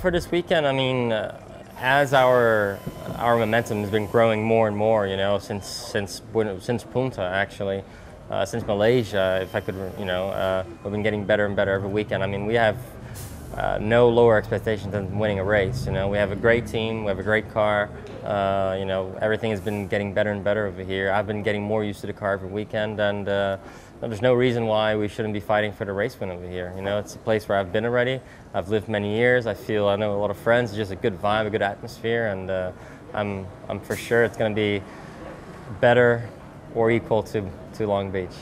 For this weekend, I mean, as our momentum has been growing more and more, you know, since Punta, actually, since Malaysia, if I could, you know, we've been getting better and better every weekend. I mean, we have no lower expectations than winning a race. You know, we have a great team, we have a great car. You know, everything has been getting better and better over here. I've been getting more used to the car every weekend, and there's no reason why we shouldn't be fighting for the race win over here. You know, it's a place where I've been already. I've lived many years. I know a lot of friends. It's just a good vibe, a good atmosphere, and I'm for sure it's going to be better or equal to Long Beach.